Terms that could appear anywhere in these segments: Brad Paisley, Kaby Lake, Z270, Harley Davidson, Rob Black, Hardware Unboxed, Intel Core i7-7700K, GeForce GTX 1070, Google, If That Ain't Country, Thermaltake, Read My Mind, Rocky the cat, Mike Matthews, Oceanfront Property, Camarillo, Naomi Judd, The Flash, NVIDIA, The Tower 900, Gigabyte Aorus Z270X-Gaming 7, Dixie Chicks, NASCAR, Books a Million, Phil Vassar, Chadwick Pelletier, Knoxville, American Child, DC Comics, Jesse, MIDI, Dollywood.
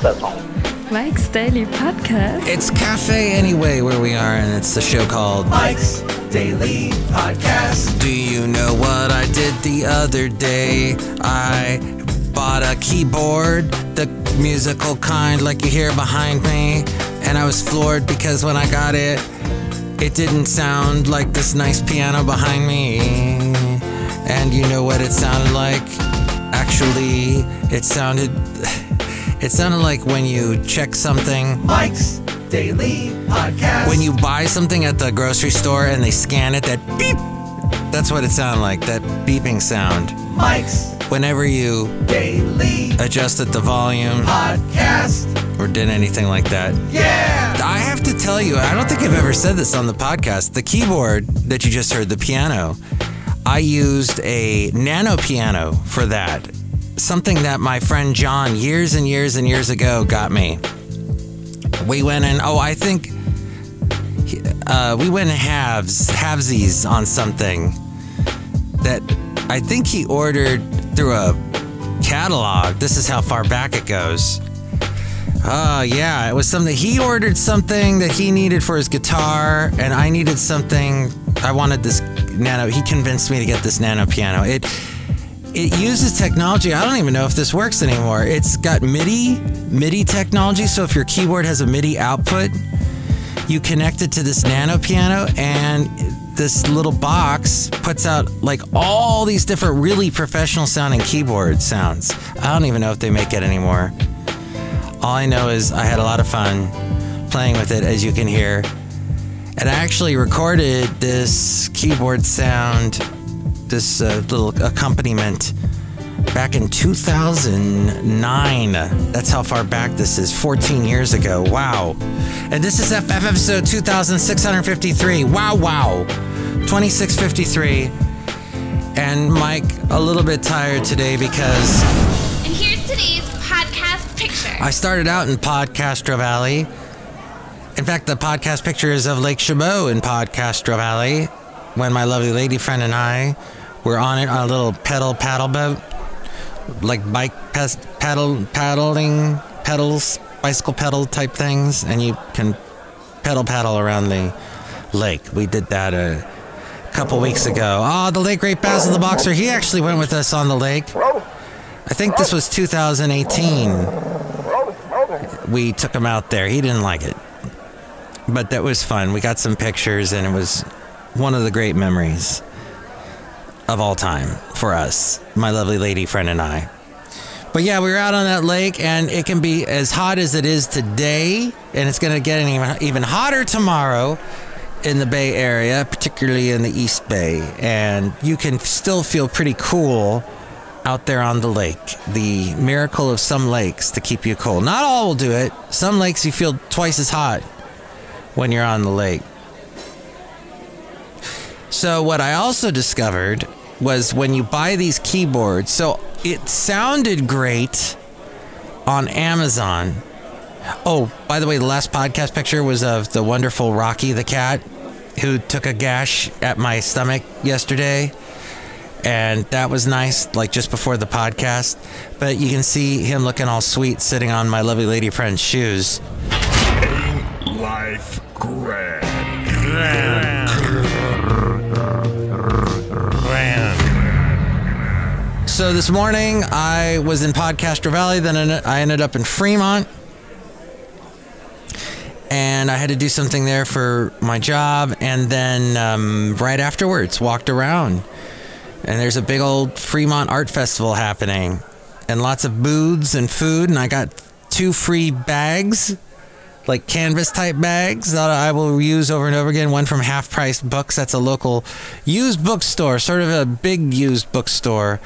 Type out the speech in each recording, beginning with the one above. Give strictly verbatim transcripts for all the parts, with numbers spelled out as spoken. process home. Mike's Daily Podcast. It's Cafe Anyway where we are, and it's the show called Mike's Daily Podcast. Do you know what I did the other day? I bought a keyboard, the musical kind like you hear behind me, and I was floored because when I got it, it didn't sound like this nice piano behind me. And you know what it sounded like? Actually, it sounded... It sounded like when you check something. Mike's Daily Podcast. When you buy something at the grocery store and they scan it, that beep. That's what it sounded like, that beeping sound. Mike's. Whenever you daily adjusted the volume. Podcast. Or did anything like that. Yeah. I have to tell you, I don't think I've ever said this on the podcast. The keyboard that you just heard, the piano, I used a nano piano for that. Something that my friend John years and years and years ago got me. We went in, oh, I think uh, we went in halves, halvesies on something that I think he ordered through a catalog. This is how far back it goes. Oh, uh, yeah, it was something. He ordered something that he needed for his guitar, and I needed something. I wanted this nano. He convinced me to get this nano piano. It. It uses technology. I don't even know if this works anymore. It's got MIDI, MIDI technology. So if your keyboard has a MIDI output, you connect it to this nano piano, and this little box puts out like all these different really professional sounding keyboard sounds. I don't even know if they make it anymore. All I know is I had a lot of fun playing with it, as you can hear. And I actually recorded this keyboard sound, this uh, little accompaniment, back in two thousand nine. That's how far back this is, fourteen years ago. Wow. And this is F F episode two thousand six hundred fifty-three. Wow, wow. twenty-six fifty-three. And Mike, a little bit tired today because... And here's today's podcast picture. I started out in Podcaster Valley. In fact, the podcast picture is of Lake Chabot in Podcaster Valley when my lovely lady friend and I... We're on it on a little pedal paddle boat, like bike paddle, paddling pedals, bicycle pedal type things, and you can pedal paddle around the lake. We did that a couple weeks ago. Oh, the late great Basil the Boxer, he actually went with us on the lake. I think this was two thousand eighteen. We took him out there. He didn't like it, but that was fun. We got some pictures, and it was one of the great memories of all time for us, my lovely lady friend and I. But yeah, we were out on that lake, and it can be as hot as it is today, and it's going to get even even hotter tomorrow in the Bay Area, particularly in the East Bay, and you can still feel pretty cool out there on the lake. The miracle of some lakes to keep you cool. Not all will do it. Some lakes you feel twice as hot when you're on the lake. So what I also discovered was when you buy these keyboards, so it sounded great on Amazon. Oh, by the way, the last podcast picture was of the wonderful Rocky the cat, who took a gash at my stomach yesterday. And that was nice, like just before the podcast. But you can see him looking all sweet sitting on my lovely lady friend's shoes. Life grand. grand. So this morning, I was in Podcaster Valley, then I ended up in Fremont. And I had to do something there for my job, and then um, right afterwards, walked around. And there's a big old Fremont Art Festival happening. And lots of booths and food, and I got two free bags, like canvas-type bags that I will use over and over again. One from Half Price Books. That's a local used bookstore, sort of a big used bookstore.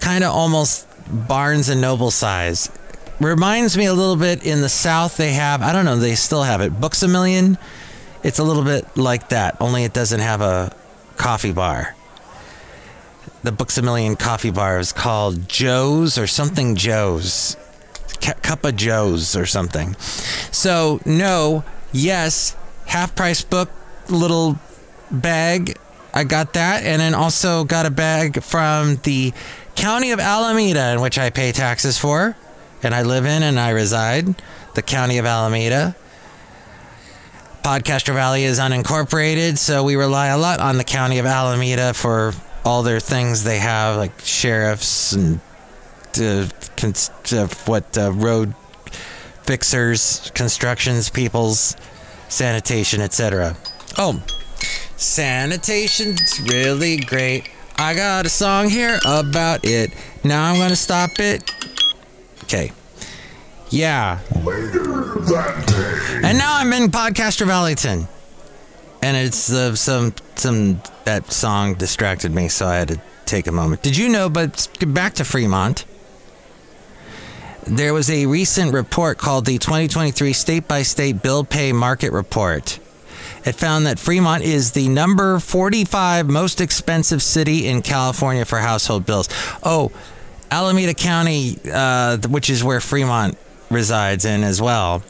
Kind of almost Barnes and Noble size. Reminds me a little bit, in the South they have, I don't know, they still have it, Books a Million. It's a little bit like that, only it doesn't have a coffee bar. The Books a Million coffee bar is called Joe's or something Joe's. Cup of Joe's or something. So, no, yes, half-price book, little bag. I got that, and then also got a bag from the County of Alameda, in which I pay taxes for. and I live in and I reside, the County of Alameda. Podcaster Valley is unincorporated, so we rely a lot on the County of Alameda for all their things they have, like sheriffs and uh, cons uh, what uh, road fixers, constructions peoples, sanitation, et cetera. Oh, sanitation's really great. I got a song here about it. Now I'm gonna stop it. Okay. Yeah. Later that day. And now I'm in Podcaster Valleyton, and it's uh, some some that song distracted me, so I had to take a moment. Did you know? But back to Fremont. There was a recent report called the twenty twenty-three State-by-State Bill Pay Market Report. It found that Fremont is the number forty-five most expensive city in California for household bills. Oh, Alameda County, uh, which is where Fremont resides in as well,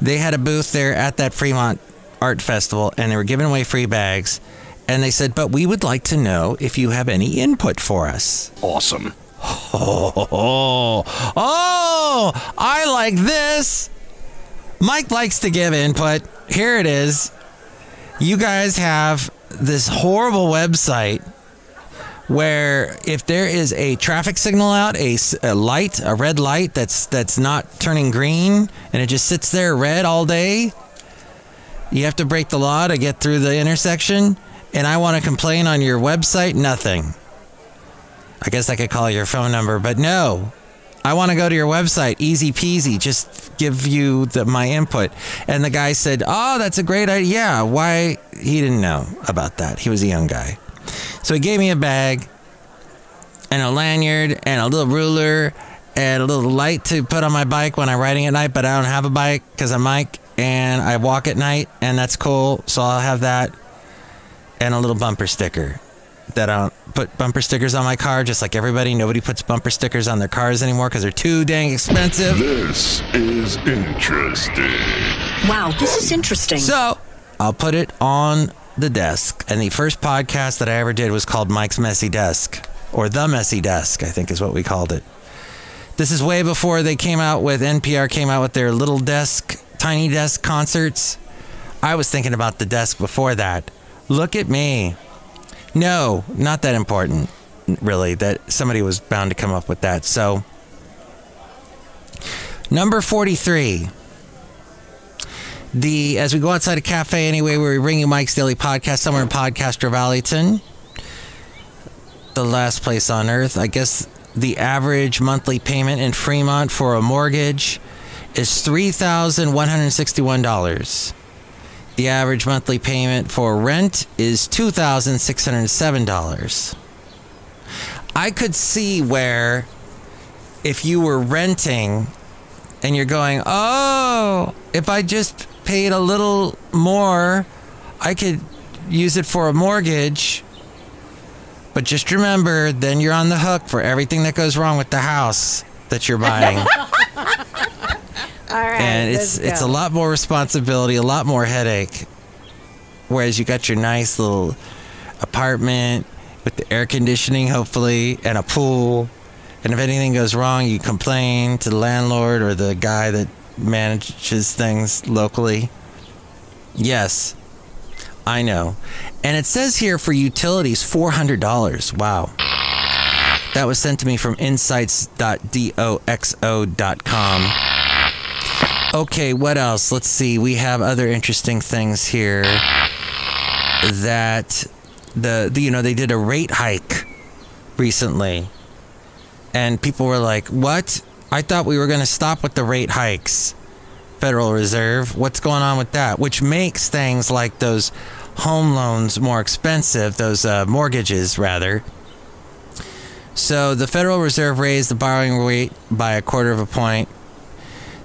they had a booth there at that Fremont Art Festival, and they were giving away free bags. And they said, but we would like to know if you have any input for us. Awesome. Oh, oh, oh, oh, I like this. Mike likes to give input. Here it is. You guys have this horrible website where if there is a traffic signal out, a, a light, a red light that's that's not turning green, and it just sits there red all day, you have to break the law to get through the intersection. And I want to complain on your website? Nothing. I guess I could call your phone number, but no. I want to go to your website. Easy peasy. Just give you the, my input. And the guy said, oh, that's a great idea. Yeah, why? He didn't know about that. He was a young guy. So he gave me a bag and a lanyard and a little ruler and a little light to put on my bike when I'm riding at night, but I don't have a bike because I'm Mike and I walk at night, and that's cool. So I'll have that and a little bumper sticker. That I don't put bumper stickers on my car, just like everybody. Nobody puts bumper stickers on their cars anymore because they're too dang expensive. This is interesting. Wow, this is interesting. So I'll put it on the desk. And the first podcast that I ever did was called Mike's Messy Desk, or The Messy Desk, I think is what we called it. This is way before they came out with, N P R came out with their little desk, tiny desk concerts. I was thinking about the desk before that. Look at me. No, not that important, really, that somebody was bound to come up with that. So, number forty-three. The As we go outside a cafe anyway, where we bring you Mike's Daily Podcast, somewhere in Podcaster Valleyton, the last place on earth. I guess the average monthly payment in Fremont for a mortgage is three thousand one hundred sixty-one dollars. The average monthly payment for rent is two thousand six hundred seven dollars. I could see where if you were renting and you're going, oh, if I just paid a little more, I could use it for a mortgage. But just remember, then you're on the hook for everything that goes wrong with the house that you're buying. All right, and it's it's a lot more responsibility, a lot more headache. Whereas you got your nice little apartment with the air conditioning, hopefully, and a pool. And if anything goes wrong, you complain to the landlord or the guy that manages things locally. Yes, I know. And it says here for utilities, four hundred dollars. Wow. That was sent to me from insights dot doxo dot com. Okay, what else? Let's see. We have other interesting things here. That the, the you know, they did a rate hike recently, and people were like, "What? I thought we were going to stop with the rate hikes." Federal Reserve, what's going on with that? Which makes things like those home loans more expensive, those uh, mortgages rather. So the Federal Reserve raised the borrowing rate by a quarter of a point.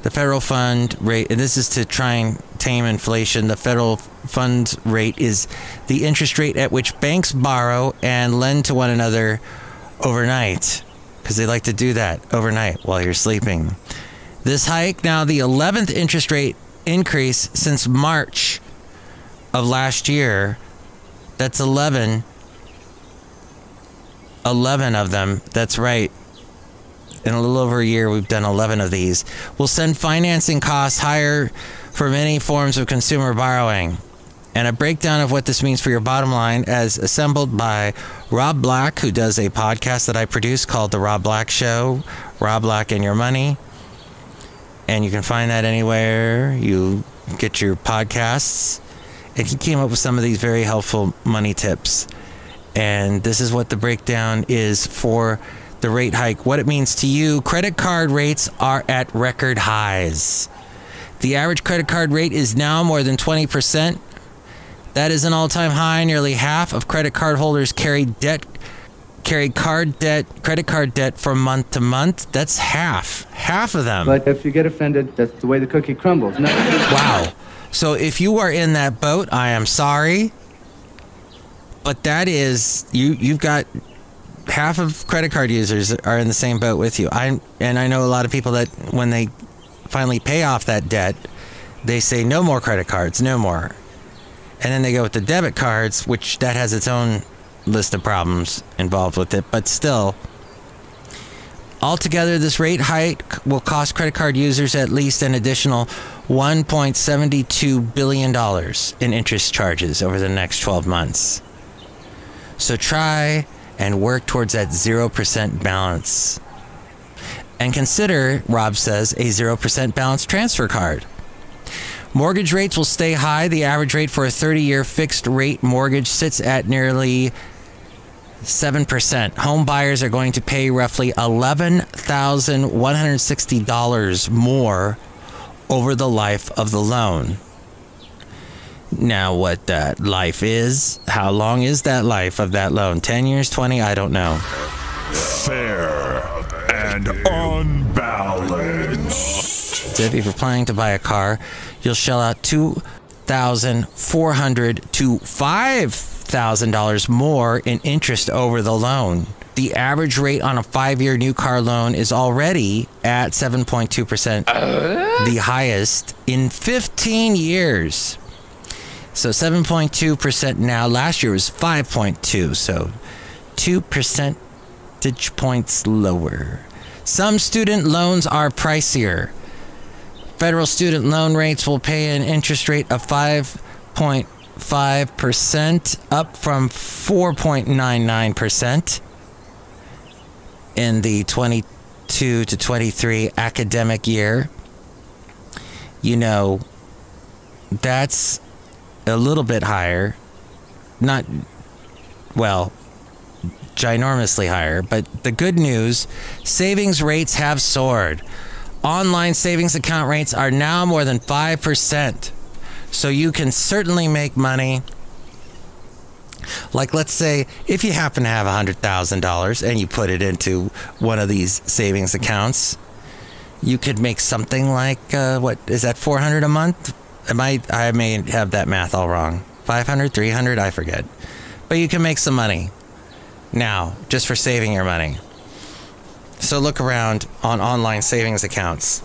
The federal fund rate, and this is to try and tame inflation, the federal funds rate is the interest rate at which banks borrow and lend to one another overnight, because they like to do that overnight while you're sleeping. This hike, now the eleventh interest rate increase since March of last year, that's eleven, eleven of them, that's right. in a little over a year, we've done eleven of these, will send financing costs higher for many forms of consumer borrowing. And a breakdown of what this means for your bottom line as assembled by Rob Black, who does a podcast that I produce called The Rob Black Show, Rob Black and Your Money. And you can find that anywhere you get your podcasts. And he came up with some of these very helpful money tips. And this is what the breakdown is for the rate hike, what it means to you. Credit card rates are at record highs. The average credit card rate is now more than twenty percent. That is an all-time high. Nearly half of credit card holders carry debt, carry card debt, credit card debt from month to month. That's half, half of them. But if you get offended, that's the way the cookie crumbles. No. Wow. So if you are in that boat, I am sorry, but that is you. You've got half of credit card users are in the same boat with you. I and I know a lot of people that when they finally pay off that debt, they say no more credit cards, no more. And then they go with the debit cards, which that has its own list of problems involved with it. But still, altogether, this rate hike will cost credit card users at least an additional one point seven two billion dollars in interest charges over the next twelve months. So try and work towards that zero percent balance. And consider, Rob says, a zero percent balance transfer card. Mortgage rates will stay high. The average rate for a thirty-year fixed-rate mortgage sits at nearly seven percent. Home buyers are going to pay roughly eleven thousand one hundred sixty dollars more over the life of the loan. Now, what that life is, how long is that life of that loan? ten years, twenty, I don't know. Fair and unbalanced. If you're planning to buy a car, you'll shell out two thousand four hundred dollars to five thousand dollars more in interest over the loan. The average rate on a five-year new car loan is already at seven point two percent, uh? the highest in fifteen years. So seven point two percent now. Last year was five point two, so two percentage points lower. Some student loans are pricier. Federal student loan rates will pay an interest rate of five point five percent, up from four point nine nine percent in the twenty-two to twenty-three academic year. You know, that's a little bit higher. Not, well, ginormously higher. But the good news, savings rates have soared. Online savings account rates are now more than five percent. So you can certainly make money. Like, let's say if you happen to have one hundred thousand dollars and you put it into one of these savings accounts, you could make something like, uh, what, is that four hundred dollars a month? Am I, I may have that math all wrong. five hundred dollars, three hundred dollars, I forget. But you can make some money now just for saving your money. So look around on online savings accounts.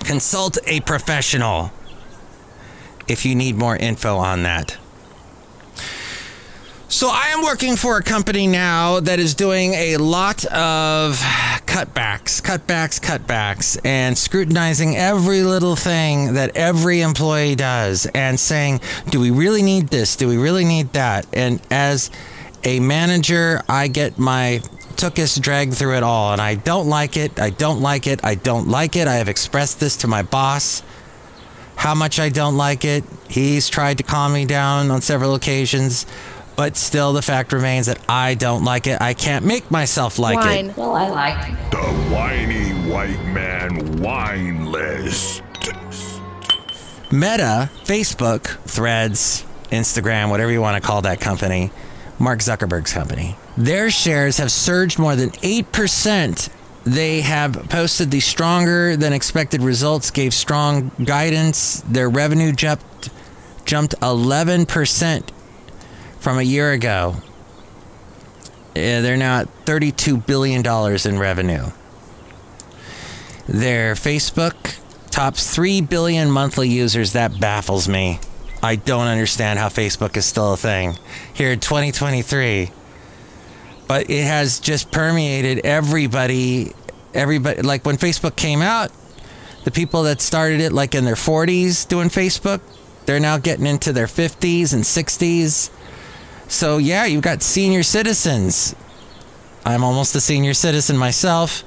Consult a professional if you need more info on that. So I am working for a company now that is doing a lot of cutbacks, cutbacks, cutbacks, and scrutinizing every little thing that every employee does and saying, do we really need this? Do we really need that? And as a manager, I get my took us drag through it all, and I don't like it. I don't like it. I don't like it. I have expressed this to my boss, how much I don't like it. He's tried to calm me down on several occasions, but still the fact remains that I don't like it. I can't make myself like Wine. it. Well, I like it. The whiny white man wine list. Meta, Facebook, Threads, Instagram, whatever you want to call that company, Mark Zuckerberg's company. Their shares have surged more than eight percent. They have posted the stronger than expected results, gave strong guidance. Their revenue jumped jumped eleven percent from a year ago. Yeah, they're now at thirty-two billion dollars in revenue. Their Facebook tops three billion monthly users. That baffles me. I don't understand how Facebook is still a thing here in twenty twenty-three. but it has just permeated everybody. Everybody, like when Facebook came out, the people that started it like in their forties doing Facebook, they're now getting into their fifties and sixties. So yeah, you've got senior citizens. I'm almost a senior citizen myself,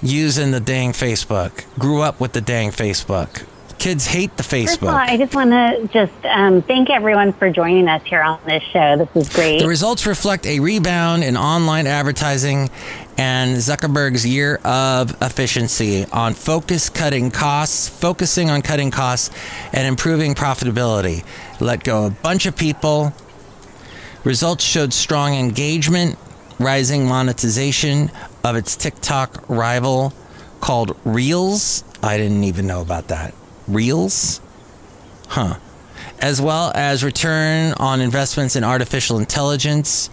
using the dang Facebook. Grew up with the dang Facebook. Kids hate the Facebook. First of all, I just want to just um, thank everyone for joining us here on this show. This is great. The results reflect a rebound in online advertising and Zuckerberg's year of efficiency on focus cutting costs, focusing on cutting costs and improving profitability. Let go a bunch of people. Results showed strong engagement, rising monetization of its TikTok rival called Reels. I didn't even know about that. Reels? Huh. As well as return on investments in artificial intelligence.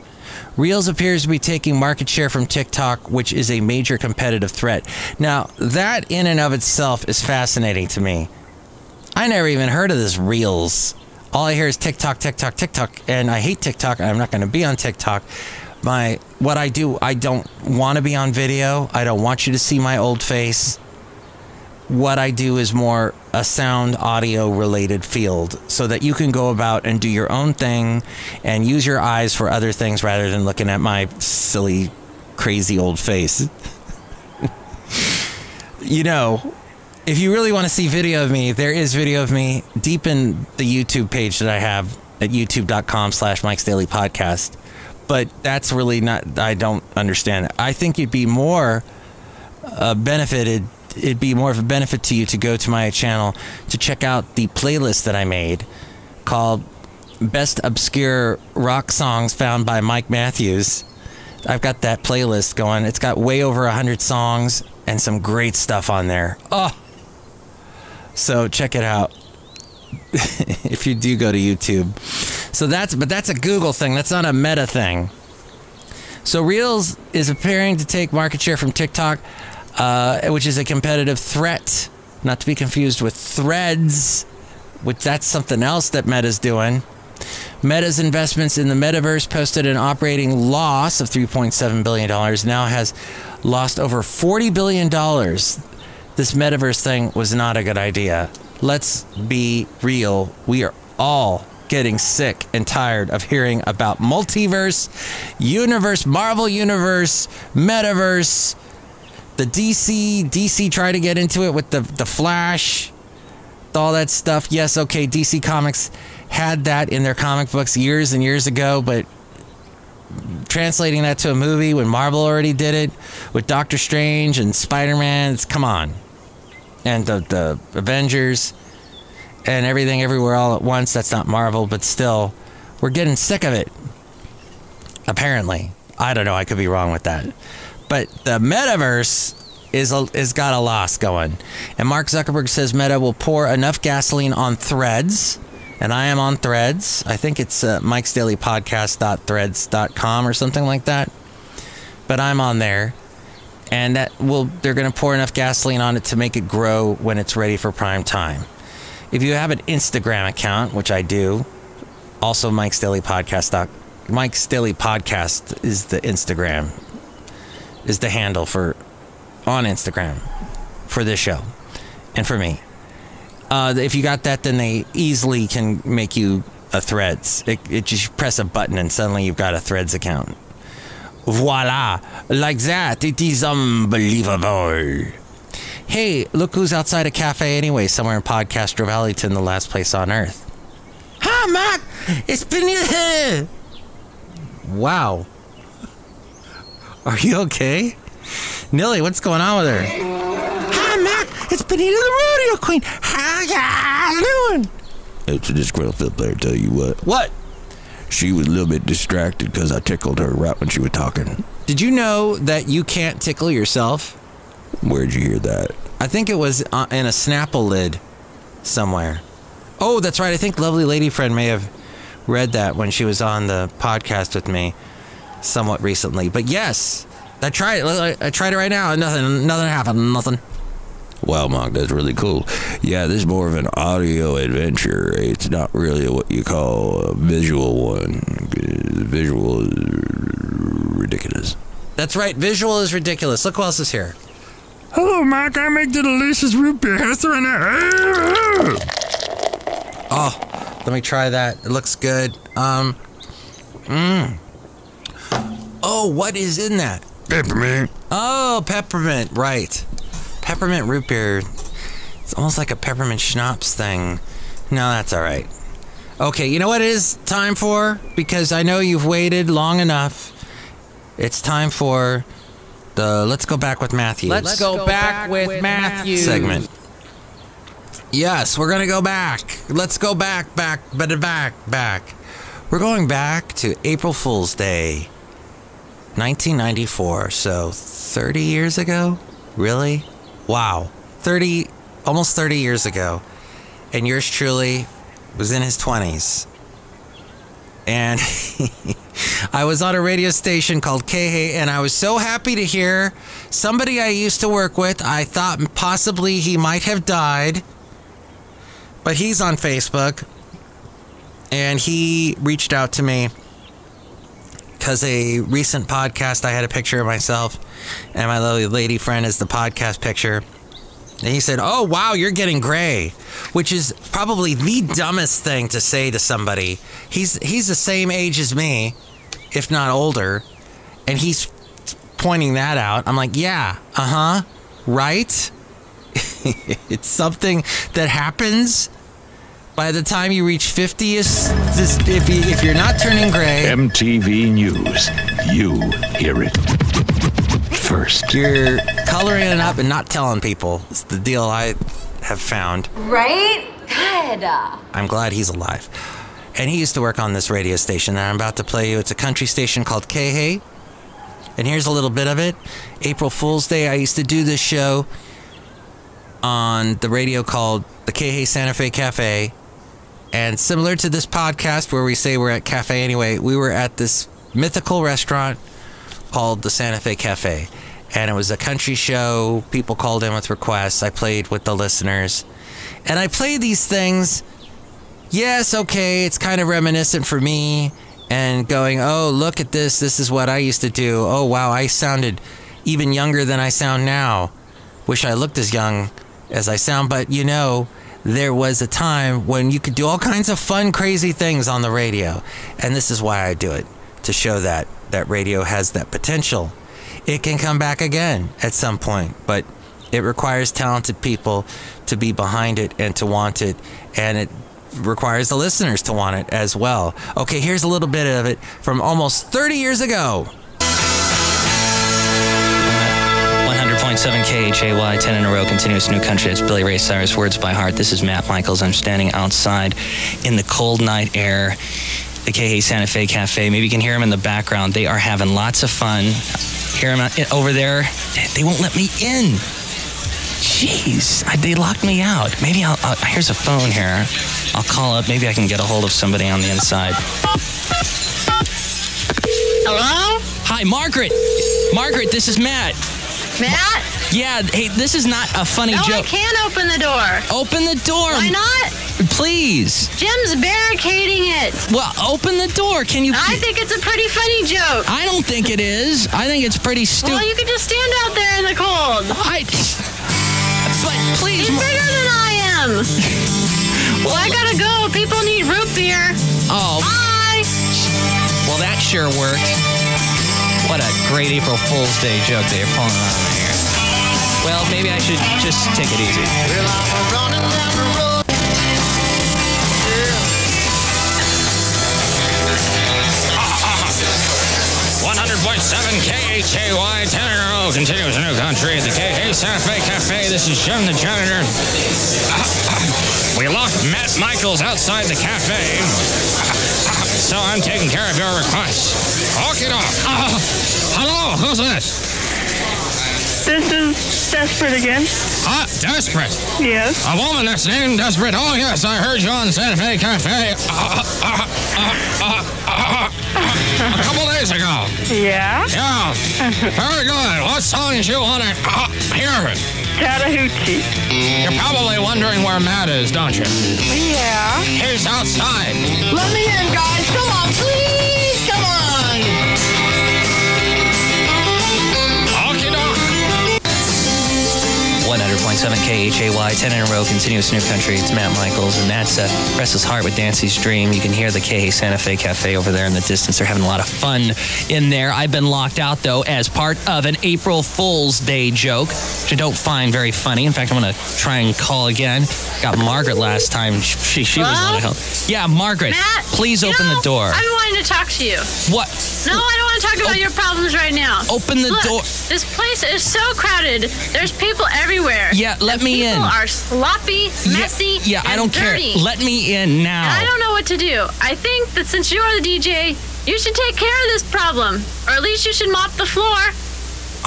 Reels appears to be taking market share from TikTok, which is a major competitive threat. Now, that in and of itself is fascinating to me. I never even heard of this Reels. All I hear is TikTok, TikTok, TikTok, and I hate TikTok. I'm not going to be on TikTok. My, what I do, I don't want to be on video. I don't want you to see my old face. What I do is more a sound audio related field so that you can go about and do your own thing and use your eyes for other things rather than looking at my silly, crazy old face. You know, if you really want to see video of me, there is video of me deep in the YouTube page that I have at youtube.com slash Mike's Daily Podcast. But that's really not, I don't understand it. I think you'd be more uh, benefited it'd be more of a benefit to you to go to my channel to check out the playlist that I made called Best Obscure Rock Songs Found by Mike Matthews. I've got that playlist going. It's got way over one hundred songs and some great stuff on there. Oh! So check it out if you do go to YouTube. So that's, but that's a Google thing. That's not a Meta thing. So Reels is appearing to take market share from TikTok. Uh, which is a competitive threat, not to be confused with Threads, which that's something else that Meta's doing. Meta's investments in the metaverse posted an operating loss of three point seven billion dollars, now has lost over forty billion dollars. This metaverse thing was not a good idea. Let's be real. We are all getting sick and tired of hearing about multiverse, universe, Marvel universe, metaverse. The D C, D C tried to get into it with the, the Flash, all that stuff. Yes, okay, D C Comics had that in their comic books years and years ago, but translating that to a movie when Marvel already did it with Doctor Strange and Spider-Man, it's, come on. And the, the Avengers and everything everywhere all at once, that's not Marvel, but still, we're getting sick of it, apparently. I don't know, I could be wrong with that. But the metaverse is a, is got a loss going. And Mark Zuckerberg says Meta will pour enough gasoline on Threads. And I am on Threads. I think it's uh, Mike's Daily Podcast.threads dot com or something like that. But I'm on there. And that will, they're going to pour enough gasoline on it to make it grow when it's ready for prime time. If you have an Instagram account, which I do, also Mike's Daily Podcast. Mike's Daily Podcast is the Instagram. Is the handle for on Instagram for this show and for me. Uh, if you got that, then they easily can make you a Threads. It, it just press a button and suddenly you've got a Threads account. Voila, like that. It is unbelievable. Hey, look who's outside a cafe anyway, somewhere in Podcaster Valleyton, the last place on earth. Hi, Matt. It's been here. Wow. Are you okay? Nilly, what's going on with her? Hi, Mac. It's Benita the Rodeo Queen. How y'all doing? It's a disgruntled Phil player, tell you what. What? She was a little bit distracted because I tickled her right when she was talking. Did you know that you can't tickle yourself? Where'd you hear that? I think it was in a Snapple lid somewhere. Oh, that's right. I think lovely lady friend may have read that when she was on the podcast with me. Somewhat recently, but yes, I tried it. I tried it right now, and nothing, nothing happened. Nothing. Wow, Mark, that's really cool. Yeah, this is more of an audio adventure. It's not really what you call a visual one. Visual is That's right, visual is ridiculous. Look who else is here. Hello, Mike. I make the delicious root beer. How's it right now? Oh, let me try that. It looks good. Um, mmm. Oh, what is in that? Peppermint. Oh, peppermint. Right. Peppermint root beer. It's almost like a peppermint schnapps thing. No, that's all right. Okay, you know what it is time for? Because I know you've waited long enough. It's time for the Let's Go Back with Matthew. Let's, Let's go, go back, back with, with Matthew segment. Yes, we're gonna go back. Let's go back, back, but back, back. We're going back to April Fool's Day, nineteen ninety-four. So thirty years ago? Really? Wow. thirty, almost thirty years ago. And yours truly was in his twenties. And I was on a radio station called K H E, and I was so happy to hear somebody I used to work with. I thought possibly he might have died, but he's on Facebook, and he reached out to me because a recent podcast, I had a picture of myself, and my lovely lady friend is the podcast picture. And he said, oh, wow, you're getting gray, which is probably the dumbest thing to say to somebody. He's he's the same age as me, if not older, and he's pointing that out. I'm like, yeah, uh-huh, right? It's something that happens by the time you reach fiftieth. If, you, if you're not turning gray. M T V News, you hear it first. You're coloring it up and not telling people. It's the deal I have found. Right? Good. I'm glad he's alive. And he used to work on this radio station that I'm about to play you. It's a country station called K H E. And here's a little bit of it. April Fool's Day, I used to do this show on the radio called the K H Santa Fe Cafe. And similar to this podcast where we say we're at Cafe Anyway, we were at this mythical restaurant called the Santa Fe Cafe. And it was a country show. People called in with requests. I played with the listeners. And I play these things. Yes, okay, it's kind of reminiscent for me. And going, oh, look at this. This is what I used to do. Oh, wow, I sounded even younger than I sound now. Wish I looked as young as I sound. But, you know, there was a time when you could do all kinds of fun, crazy things on the radio. And this is why I do it. To show that, that radio has that potential. It can come back again at some point, but it requires talented people to be behind it and to want it, and it requires the listeners to want it as well. Okay, here's a little bit of it from almost thirty years ago. one hundred point seven K H A Y, ten in a row, continuous new country. It's Billy Ray Cyrus, Words by Heart. This is Matt Michaels. I'm standing outside in the cold night air. The K H Santa Fe Cafe. Maybe you can hear them in the background. They are having lots of fun. Hear them over there. They won't let me in. Jeez, I, they locked me out. Maybe I'll, I'll, here's a phone here. I'll call up. Maybe I can get a hold of somebody on the inside. Hello? Hi, Margaret. Margaret, this is Matt. Matt? Yeah, hey, this is not a funny no, joke. No, I can't open the door. Open the door. Why not? Please. Jim's barricading it. Well, open the door. Can you... I think it's a pretty funny joke. I don't think it is. I think it's pretty stupid. Well, you can just stand out there in the cold. I... But please... He's bigger than I am. Well, I gotta go. People need root beer. Oh. Bye. Well, that sure worked. What a great April Fool's Day joke they're pulling out of here. Well, maybe I should just take it easy. Well, I'm running down the road. Yeah. one hundred point seven K H A Y, ten in a row, continuous new country at the K H Santa Fe Cafe. This is Jim the Janitor. We locked Matt Michaels outside the cafe. So I'm taking care of your requests. Walk it off. Uh, hello, who's this? This is Desperate again. Ah, Desperate? Yes. A woman that's named Desperate. Oh, yes, I heard you on Santa Fe Cafe uh, uh, uh, uh, uh, uh, a couple days ago. Yeah? Yeah. Very good. What song did you want to uh, hear? Chattahoochee. You're probably wondering where Matt is, don't you? Yeah. He's outside. Let me in, guys. Come on, please. Come on. ninety-seven K H A Y, ten in a row, continuous new country. It's Matt Michaels, and that's uh, Restless Heart with Nancy's Dream. You can hear the K H Santa Fe Cafe over there in the distance. They're having a lot of fun in there. I've been locked out, though, as part of an April Fool's Day joke, which I don't find very funny. In fact, I'm going to try and call again. Got Margaret last time. She, she was on the help. Yeah, Margaret, Matt, please open know, the door. I've been wanting to talk to you. What? No, I don't want to talk about o- your problems right now. Open the Look, door. This place is so crowded. There's people everywhere. Yeah, let me people in. People are sloppy, messy, yeah, yeah, and I don't dirty. Care. Let me in now. And I don't know what to do. I think that since you are the D J, you should take care of this problem, or at least you should mop the floor.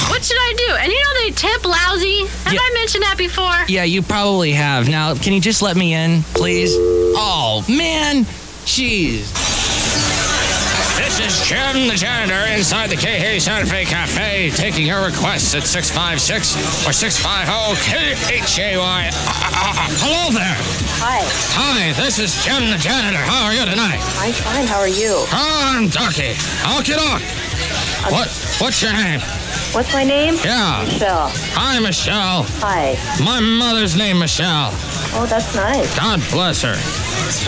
What should I do? And you know they tip lousy. Have yeah. I mentioned that before? Yeah, you probably have. Now, can you just let me in, please? Oh, man. Jeez. This is Jim the Janitor inside the K H Santa Fe Cafe taking your requests at six five six or six five zero K H A Y. Hello there. Hi. Hi, this is Jim the Janitor. How are you tonight? I'm fine. How are you? Oh, I'm Ducky. Okie doke. Um, what? What's your name? What's my name? Yeah. Michelle. Hi, Michelle. Hi. My mother's name, Michelle. Oh, that's nice. God bless her.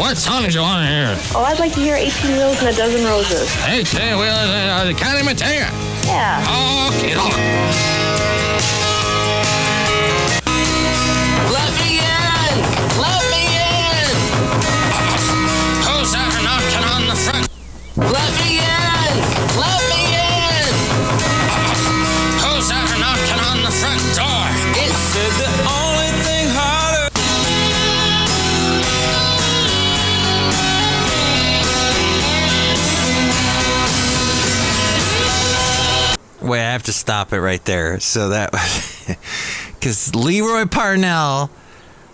What song did you want to hear? Oh, I'd like to hear eighteen wheels and a dozen roses. eighteen wheels and a County Mateo. Yeah. Okie doke. Let me in! Let me in! Who's that knocking on the front door? It said the only thing harder. Wait, I have to stop it right there. So that was... Because Leroy Parnell...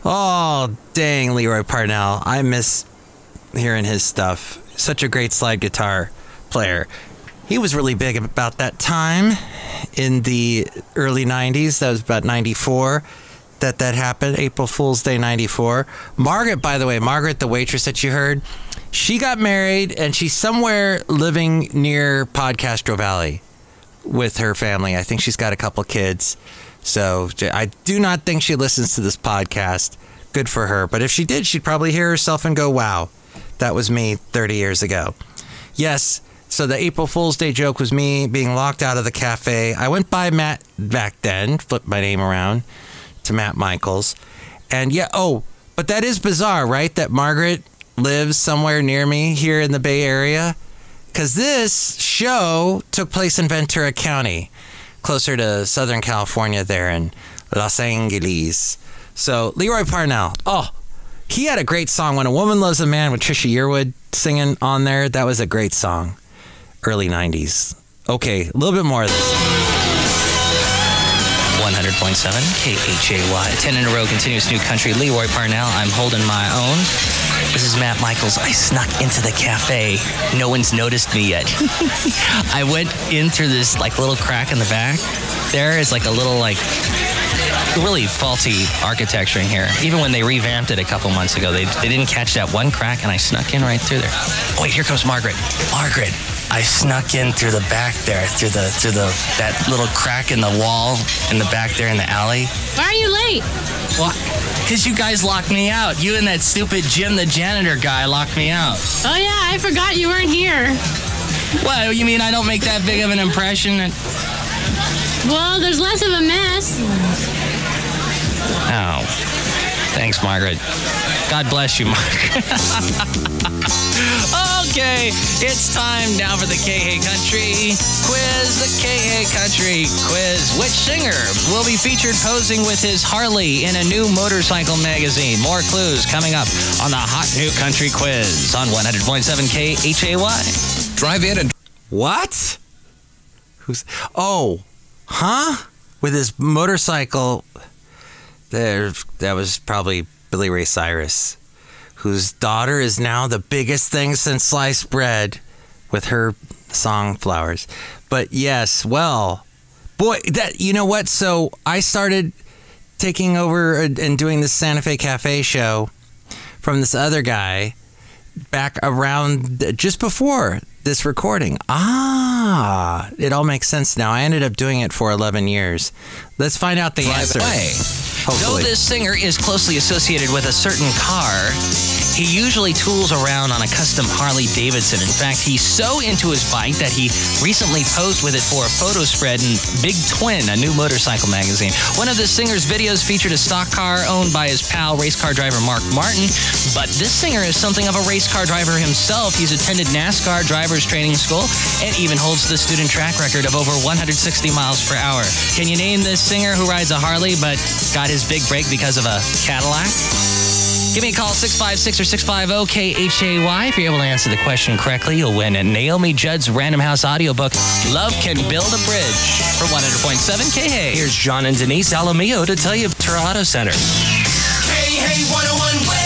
Oh, dang, Leroy Parnell. I miss hearing his stuff. Such a great slide guitar player. He was really big about that time in the early nineties. That was about ninety-four that that happened. April Fool's Day ninety-four. Margaret, by the way, Margaret, the waitress that you heard, she got married and she's somewhere living near Podcaster Valley with her family. I think she's got a couple kids. So I do not think she listens to this podcast. Good for her. But if she did, she'd probably hear herself and go, wow. That was me thirty years ago. Yes, so the April Fool's Day joke was me being locked out of the cafe. I went by Matt back then, flipped my name around to Matt Michaels. And yeah, oh, but that is bizarre, right? That Margaret lives somewhere near me here in the Bay Area. Because this show took place in Ventura County, closer to Southern California there in Los Angeles. So Leroy Parnell, oh. He had a great song, When a Woman Loves a Man, with Trisha Yearwood singing on there. That was a great song. Early nineties. Okay, a little bit more of this. one hundred point seven K H A Y. ten in a row, continuous new country. Leroy Parnell, I'm holding my own. This is Matt Michaels. I snuck into the cafe. No one's noticed me yet. I went in through this like little crack in the back. There is like a little like... really faulty architecture in here. Even when they revamped it a couple months ago, they, they didn't catch that one crack, and I snuck in right through there. Oh, wait, here comes Margaret. Margaret, I snuck in through the back there, through the through the that little crack in the wall in the back there in the alley. Why are you late? Well, because you guys locked me out. You and that stupid Jim the Janitor guy locked me out. Oh, yeah, I forgot you weren't here. What, you mean I don't make that big of an impression? That... Well, there's less of a mess. Oh, thanks, Margaret. God bless you, Margaret. Okay, it's time now for the K H Country Quiz. The K H Country Quiz. Which singer will be featured posing with his Harley in a new motorcycle magazine? More clues coming up on the Hot New Country Quiz on one hundred point seven K H A Y. Drive in and... What? Who's... Oh, huh? With his motorcycle... There, that was probably Billy Ray Cyrus, whose daughter is now the biggest thing since sliced bread with her song Flowers. But yes, well, boy, that you know what? So I started taking over and doing this Santa Fe Cafe show from this other guy back around just before this recording. Ah, it all makes sense now. I ended up doing it for eleven years. Let's find out the answer. Hopefully. Though this singer is closely associated with a certain car, he usually tools around on a custom Harley Davidson. In fact, he's so into his bike that he recently posed with it for a photo spread in Big Twin, a new motorcycle magazine. One of the singer's videos featured a stock car owned by his pal, race car driver Mark Martin. But this singer is something of a race car driver himself. He's attended NASCAR driver's training school and even holds the student track record of over one hundred sixty miles per hour. Can you name this singer who rides a Harley but got his big break because of a Cadillac? Give me a call, six five six or six five zero K H A Y. If you're able to answer the question correctly, you'll win a Naomi Judd's Random House audiobook, Love Can Build a Bridge, for one hundred point seven K H A. Here's John and Denise Alamillo to tell you about Ventura Auto Center. K H A one oh one West.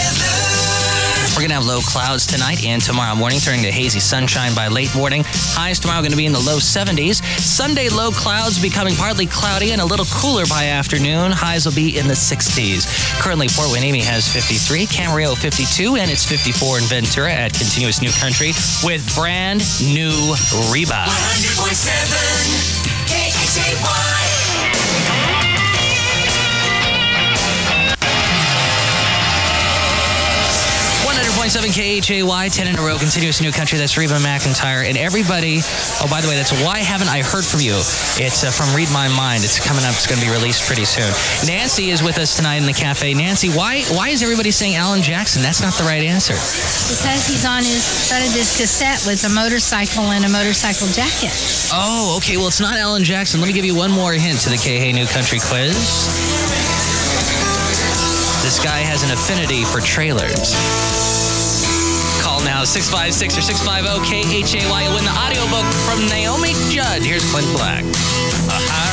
We're going to have low clouds tonight and tomorrow morning, turning to hazy sunshine by late morning. Highs tomorrow going to be in the low seventies. Sunday, low clouds becoming partly cloudy and a little cooler by afternoon. Highs will be in the sixties. Currently, Fort Wayne has fifty-three, Camarillo fifty-two, and it's fifty-four in Ventura at Continuous New Country with brand new Reba. one hundred point seven K H A Y. one hundred point seven K H A Y, ten in a row, Continuous New Country. That's Reba McEntire. And everybody, oh, by the way, that's Why Haven't I Heard From You? It's uh, from Read My Mind. It's coming up. It's going to be released pretty soon. Nancy is with us tonight in the cafe. Nancy, why why is everybody saying Alan Jackson? That's not the right answer. Because he's on his front of this cassette with a motorcycle and a motorcycle jacket. Oh, okay. Well, it's not Alan Jackson. Let me give you one more hint to the K H E New Country quiz. This guy has an affinity for trailers. Now, six five six or six five zero K H A Y. Win the audiobook from Naomi Judd. Here's Clint Black. Uh-huh.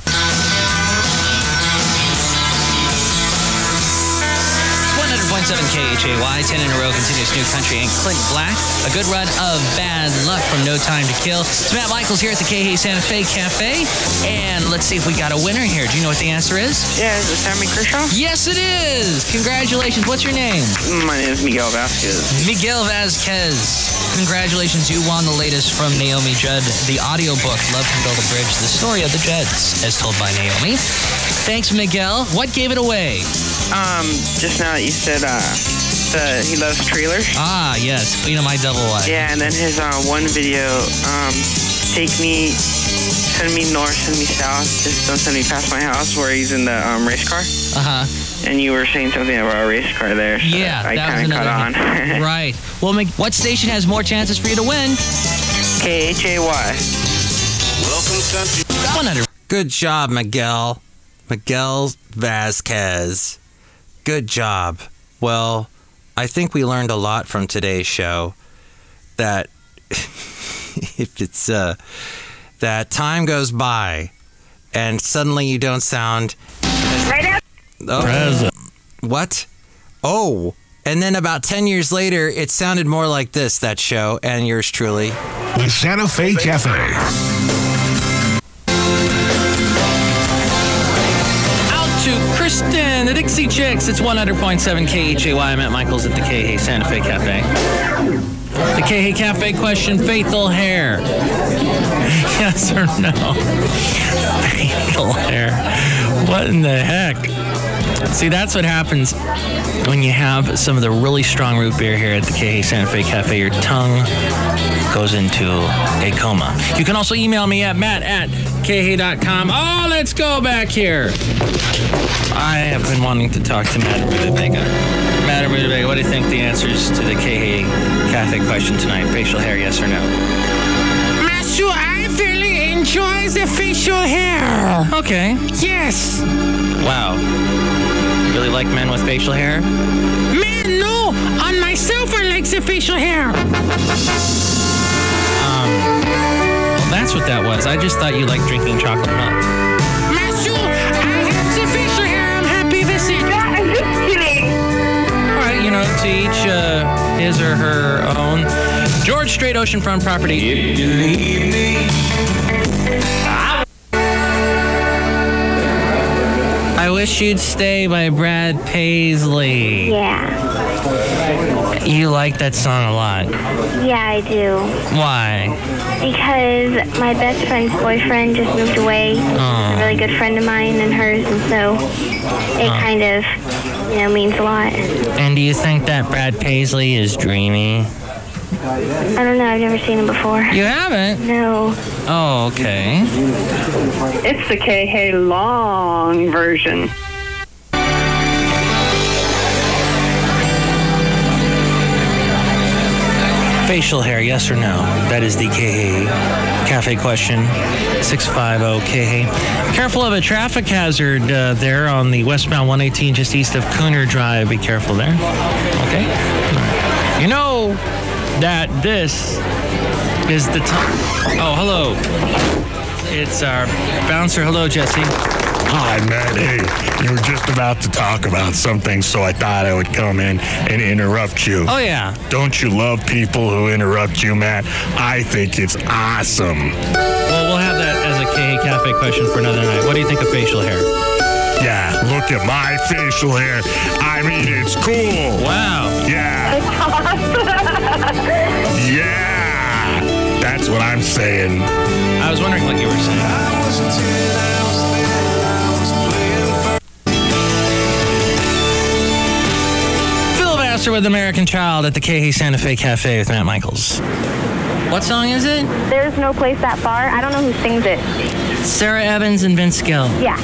one hundred point seven K H A Y, ten in a row, Continuous New Country, and Clint Black. A good run of Bad Luck from No Time to Kill. It's Matt Michaels here at the K H Santa Fe Cafe, and let's see if we got a winner here. Do you know what the answer is? Yeah, is it Sammy Kershaw? Yes, it is! Congratulations. What's your name? My name is Miguel Vasquez. Miguel Vasquez. Congratulations. You won the latest from Naomi Judd, the audiobook, Love Can Build a Bridge, the story of the Judds, as told by Naomi. Thanks, Miguel. What gave it away? Um, just now that you said, uh, the, he loves trailers. Ah, yes. You know, my double wide. Yeah, and then his, uh, one video, um, take me, send me north, send me south, just don't send me past my house, where he's in the, um, race car. Uh-huh. And you were saying something about a race car there, so yeah, I kind of caught on. Right. Well, what station has more chances for you to win? K H A Y. Welcome, country. one hundred. Good job, Miguel. Miguel Vasquez. Good job. Well, I think we learned a lot from today's show. That if it's uh, that time goes by, and suddenly you don't sound. Right now. Oh. Present. What? Oh, and then about ten years later, it sounded more like this, that show, and yours truly. The Santa Fe Cafe. Out to Kristen at Dixie Chicks. It's one hundred point seven K H A Y. I'm at Michaels at the K H Santa Fe Cafe. The K H Cafe question, faithful hair. Yes or no? Faithful hair. What in the heck? See, that's what happens when you have some of the really strong root beer here at the K H Santa Fe Cafe. Your tongue goes into a coma. You can also email me at matt at k h dot com. Oh, let's go back here. I have been wanting to talk to Matt Rutabaga. Matt Rutabaga, what do you think the answers to the K H Cafe question tonight? Facial hair, yes or no? Master, I really enjoy the facial hair. Okay. Yes. Wow. Really like men with facial hair? Man, no! On myself, I like the facial hair! Um, well, that's what that was. I just thought you liked drinking chocolate milk. Matthew, I have the facial hair. I'm happy with it. Yeah, I'm just kidding. All right, you know, to each uh, his or her own. George Strait, Oceanfront Property. If you leave me, I Wish You'd Stay by Brad Paisley. Yeah. You like that song a lot. Yeah, I do. Why? Because my best friend's boyfriend just moved away. Oh. A really good friend of mine and hers, and so it oh. kind of, you know, means a lot. And do you think that Brad Paisley is dreamy? I don't know. I've never seen him before. You haven't? No. Oh, okay. It's the K H long version. Facial hair, yes or no? That is the K H Cafe question. six fifty K H. Careful of a traffic hazard uh, there on the westbound one eighteen just east of Cooner Drive. Be careful there. Okay. You know that this is the time. Oh, hello. It's our bouncer. Hello, Jesse. Hi, Matt. Hey, you were just about to talk about something, so I thought I would come in and interrupt you. Oh, yeah. Don't you love people who interrupt you, Matt? I think it's awesome. Well, we'll have that as a K H Cafe question for another night. What do you think of facial hair? Yeah, look at my facial hair. I mean, it's cool. Wow. Yeah. Yeah. That's what I'm saying. I was wondering what you were saying. Phil Vassar with American Child at the K H Santa Fe Cafe with Matt Michaels. What song is it? There's No Place That Far. I don't know who sings it. Sarah Evans and Vince Gill. Yeah.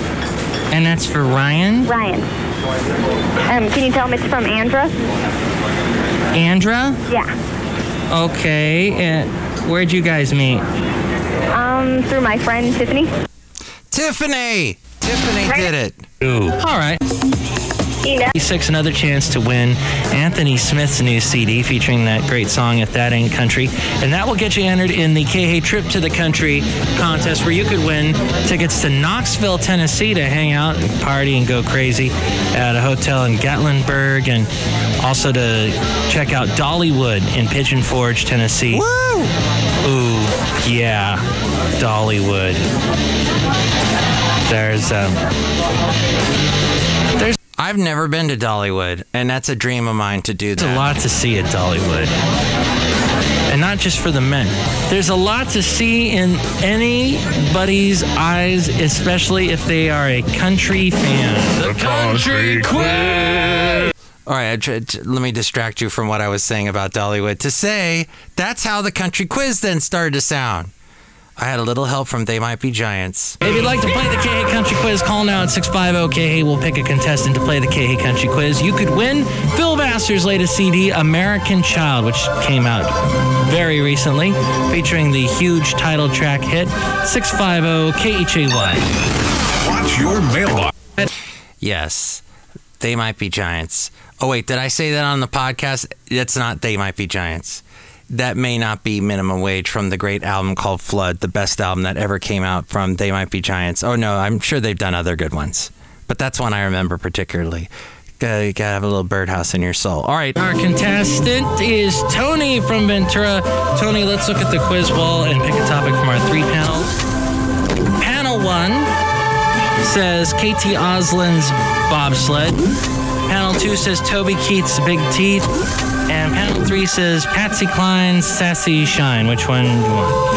And that's for Ryan? Ryan. Um, can you tell him it's from Andra? Andra? Yeah. Okay. And where'd you guys meet? Um, through my friend Tiffany. Tiffany! Tiffany right. did it. Ooh. All right. Six, another chance to win Anthony Smith's new C D featuring that great song, If That Ain't Country. And that will get you entered in the K H Trip to the Country contest, where you could win tickets to Knoxville, Tennessee to hang out and party and go crazy at a hotel in Gatlinburg, and also to check out Dollywood in Pigeon Forge, Tennessee. Woo! Ooh, yeah, Dollywood. There's, um... there's I've never been to Dollywood, and that's a dream of mine to do that. There's a lot to see at Dollywood. And not just for the men. There's a lot to see in anybody's eyes, especially if they are a country fan. The Country Queen! All right, I tried to, let me distract you from what I was saying about Dollywood to say that's how the country quiz then started to sound. I had a little help from They Might Be Giants. If you'd like to play the K H Country Quiz, call now at six fifty K H. We'll pick a contestant to play the K H Country Quiz. You could win Phil Vassar's latest C D, American Child, which came out very recently, featuring the huge title track hit, six fifty K H A Y. Watch your mailbox. Yes, They Might Be Giants. Oh, wait, did I say that on the podcast? It's not They Might Be Giants. That may not be minimum wage from the great album called Flood, the best album that ever came out from They Might Be Giants. Oh, no, I'm sure they've done other good ones, but that's one I remember particularly. Uh, you gotta have a little birdhouse in your soul. All right. Our contestant is Tony from Ventura. Tony, let's look at the quiz wall and pick a topic from our three panels. Panel one says K T Oslin's bobsled. Panel two says Toby Keith's big teeth. And panel three says Patsy Cline's Sassy Shine. Which one do you want?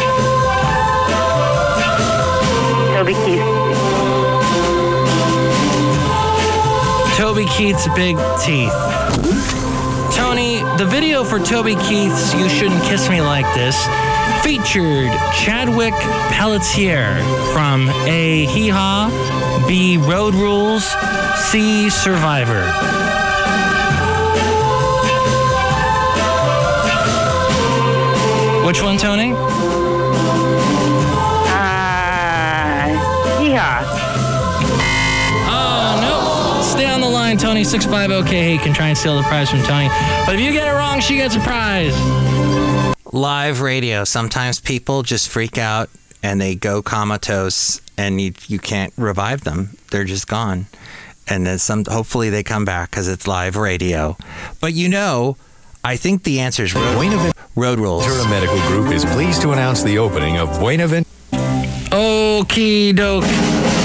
Toby Keith. Toby Keith's big teeth. Tony, the video for Toby Keith's You Shouldn't Kiss Me Like This featured Chadwick Pelletier from A, Hee Haw, B, Road Rules, C, Survivor. Which one, Tony? Uh, yeah. Oh, no. Stay on the line, Tony. six fifty K H can try and steal the prize from Tony. But if you get it wrong, she gets a prize. Live radio. Sometimes people just freak out and they go comatose and you, you can't revive them. They're just gone. And then some. Hopefully they come back because it's live radio. But you know, I think the answer is road, road rules. Ventura Medical Group is pleased to announce the opening of Buena Ventura. Oh. Okie doke.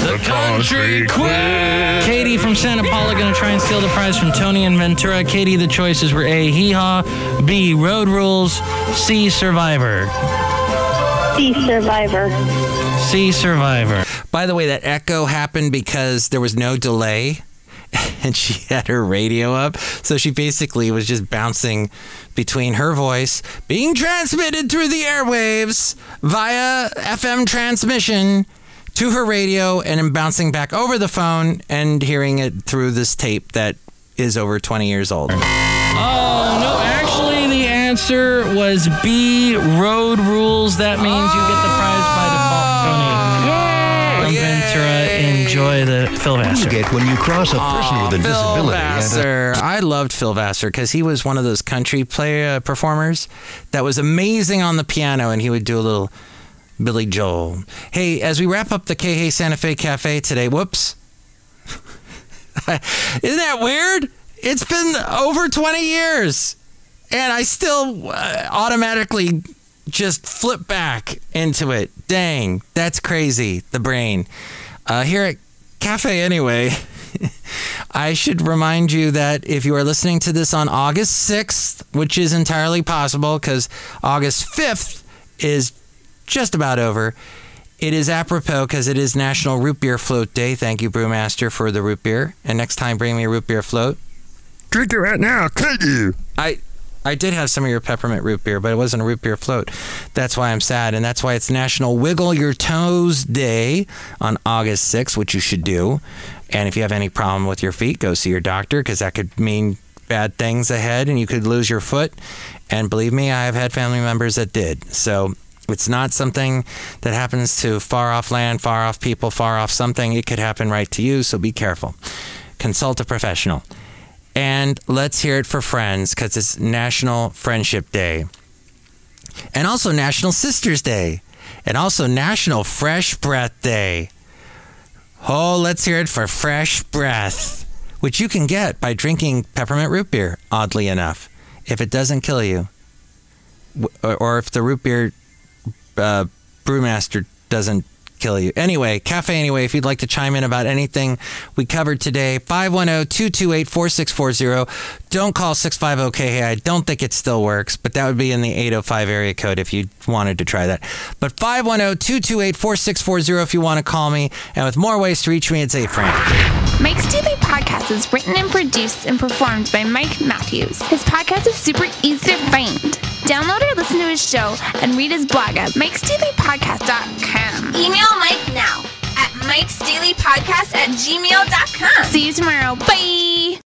The country quiz. Katie from Santa Paula going to try and steal the prize from Tony and Ventura. Katie, the choices were A, hee-haw, B, road rules, C, survivor. C, survivor. C, survivor. By the way, that echo happened because there was no delay. And she had her radio up, so she basically was just bouncing between her voice being transmitted through the airwaves via F M transmission to her radio and then bouncing back over the phone and hearing it through this tape that is over twenty years old. Oh, no, actually the answer was B, road rules. That means you get the prize by default, Tony. Yay! From Ventura. Enjoy the Phil Vassar. You get when you cross a person Aww, with a Phil disability. Vassar. And a I loved Phil Vassar because he was one of those country play uh, performers that was amazing on the piano, and he would do a little Billy Joel. Hey, as we wrap up the K H Santa Fe Cafe today, whoops. Isn't that weird? It's been over twenty years, and I still uh, automatically just flip back into it. Dang, that's crazy, the brain. Uh, here at Cafe Anyway, I should remind you that if you are listening to this on August sixth, which is entirely possible because August fifth is just about over, it is apropos because it is National Root Beer Float Day. Thank you, Brewmaster, for the root beer. And next time, bring me a root beer float. Drink it right now, could you? I... I did have some of your peppermint root beer, but it wasn't a root beer float. That's why I'm sad, and that's why it's National Wiggle Your Toes Day on August sixth, which you should do. And if you have any problem with your feet, go see your doctor, because that could mean bad things ahead, and you could lose your foot. And believe me, I have had family members that did. So it's not something that happens to far-off land, far-off people, far-off something. It could happen right to you, so be careful. Consult a professional. And let's hear it for friends, because it's National Friendship Day. And also National Sisters Day. And also National Fresh Breath Day. Oh, let's hear it for fresh breath, which you can get by drinking peppermint root beer, oddly enough, if it doesn't kill you. Or if the root beer uh, brewmaster doesn't kill you. Anyway, Cafe Anyway, if you'd like to chime in about anything we covered today, five one zero, two two eight, four six four zero. Don't call six five zero K H E. I don't think it still works, but that would be in the eight oh five area code if you wanted to try that. But five one zero, two two eight, four six four zero if you want to call me. And with more ways to reach me, it's A-Frank. Mike's Daily Podcast is written and produced and performed by Mike Matthews. His podcast is super easy to find. Download or listen to his show and read his blog at mikes daily podcast dot com. Email Mike now at mikes daily podcast at gmail dot com. See you tomorrow. Bye!